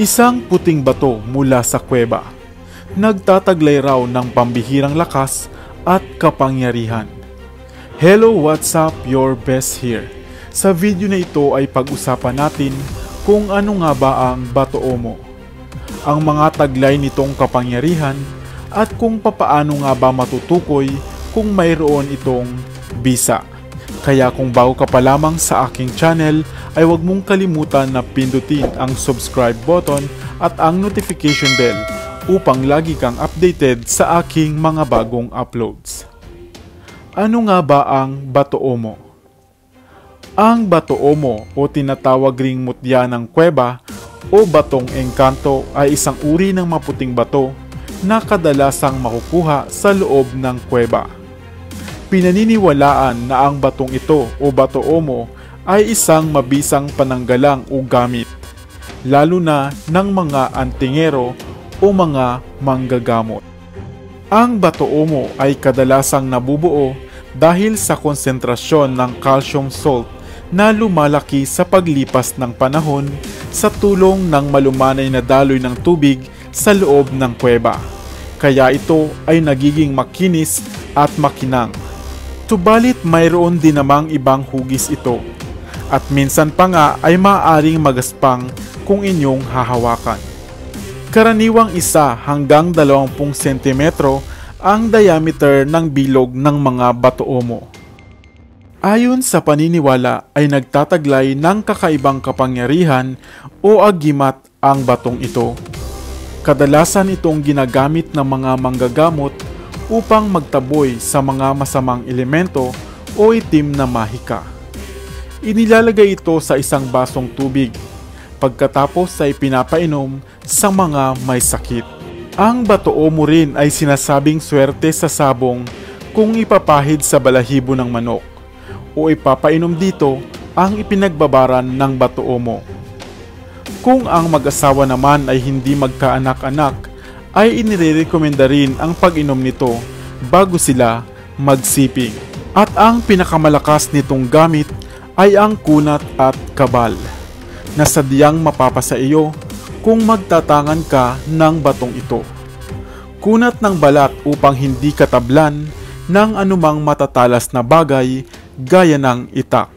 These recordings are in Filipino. Isang puting bato mula sa kweba, nagtataglay raw ng pambihirang lakas at kapangyarihan. Hello, what's up? Your Bhes here. Sa video na ito ay pag-usapan natin kung ano nga ba ang Bato Omo, ang mga taglay nitong kapangyarihan at kung papaano nga ba matutukoy kung mayroon itong bisa. Kaya kung bago ka pa lamang sa aking channel ay huwag mong kalimutan na pindutin ang subscribe button at ang notification bell upang lagi kang updated sa aking mga bagong uploads. Ano nga ba ang Bato Omo? Ang Bato Omo o tinatawag ring mutya ng kweba o batong engkanto ay isang uri ng maputing bato na kadalasang makukuha sa loob ng kweba. Pinaniniwalaan na ang batong ito o Bato Omo ay isang mabisang pananggalang o gamit, lalo na ng mga antingero o mga manggagamot. Ang Bato Omo ay kadalasang nabubuo dahil sa konsentrasyon ng calcium salt na lumalaki sa paglipas ng panahon sa tulong ng malumanay na daloy ng tubig sa loob ng kweba. Kaya ito ay nagiging makinis at makinang. Subalit mayroon din namang ibang hugis ito at minsan pa nga ay maaaring magaspang kung inyong hahawakan. Karaniwang 1 hanggang 20 cm ang diameter ng bilog ng mga Bato Omo. Ayon sa paniniwala ay nagtataglay ng kakaibang kapangyarihan o agimat ang batong ito. Kadalasan itong ginagamit ng mga manggagamot upang magtaboy sa mga masamang elemento o itim na mahika. Inilalagay ito sa isang basong tubig, pagkatapos ay pinapainom sa mga may sakit. Ang Bato Omo rin ay sinasabing swerte sa sabong kung ipapahid sa balahibo ng manok o ipapainom dito ang ipinagbabaran ng Bato Omo. Kung ang mag-asawa naman ay hindi magkaanak-anak, ay inirekomenda rin ang pag-inom nito bago sila magsiping. At ang pinakamalakas nitong gamit ay ang kunat at kabal, na sadyang mapapasa iyo kung magtatangan ka ng batong ito. Kunat ng balat upang hindi katablan ng anumang matatalas na bagay gaya ng itak.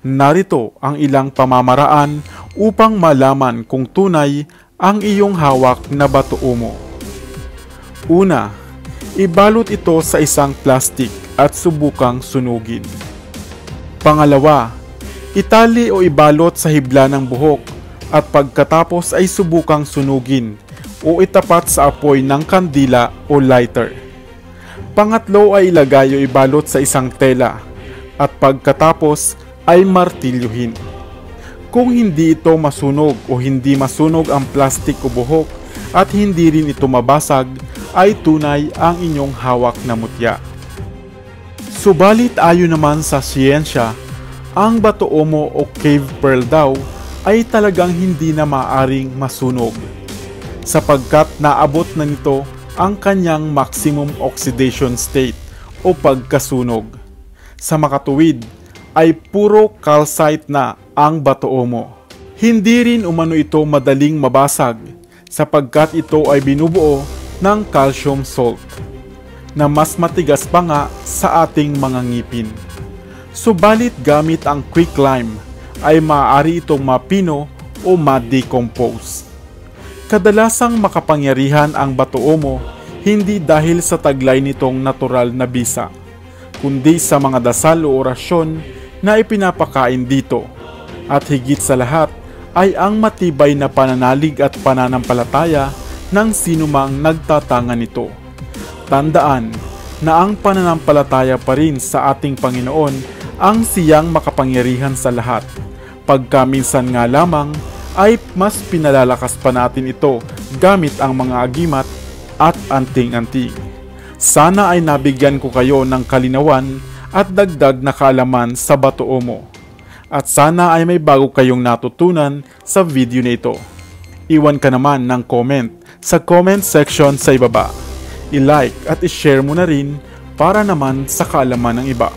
Narito ang ilang pamamaraan upang malaman kung tunay ang iyong hawak na Bato Omo. Una, ibalot ito sa isang plastic at subukang sunugin. Pangalawa, itali o ibalot sa hibla ng buhok at pagkatapos ay subukang sunugin o itapat sa apoy ng kandila o lighter. Pangatlo ay ilagay o ibalot sa isang tela at pagkatapos ay martilyuhin. Kung hindi ito masunog o hindi masunog ang plastik o buhok at hindi rin ito mabasag, ay tunay ang inyong hawak na mutya. Subalit ayon naman sa siyensya, ang Bato Omo o cave pearl daw ay talagang hindi na maaring masunog, sapagkat naabot na nito ang kanyang maximum oxidation state o pagkasunog. Sa makatuwid, ay puro calcite na ang Bato Omo. Hindi rin umano ito madaling mabasag sapagkat ito ay binubuo ng calcium salt na mas matigas pa nga sa ating mga ngipin. Subalit gamit ang quick lime ay maaari itong mapino o ma-decompose. Kadalasang makapangyarihan ang Bato Omo hindi dahil sa taglay nitong natural na bisa kundi sa mga dasal o orasyon na ipinapakain dito. At higit sa lahat ay ang matibay na pananalig at pananampalataya ng sinumang nagtatangan nito. Tandaan na ang pananampalataya pa rin sa ating Panginoon ang siyang makapangyarihan sa lahat. Pagkaminsan nga lamang ay mas pinalalakas pa natin ito gamit ang mga agimat at anting-anting. Sana ay nabigyan ko kayo ng kalinawan at dagdag na kaalaman sa Bato Omo. At sana ay may bago kayong natutunan sa video na ito. Iwan ka naman ng comment sa comment section sa ibaba. I-like at i-share mo na rin para naman sa kaalaman ng iba.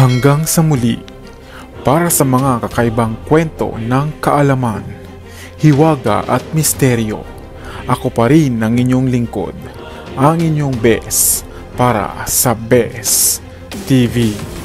Hanggang sa muli, para sa mga kakaibang kwento ng kaalaman, hiwaga at misteryo, ako pa rin ang inyong lingkod, ang inyong Bhes, para sa Bhes TV.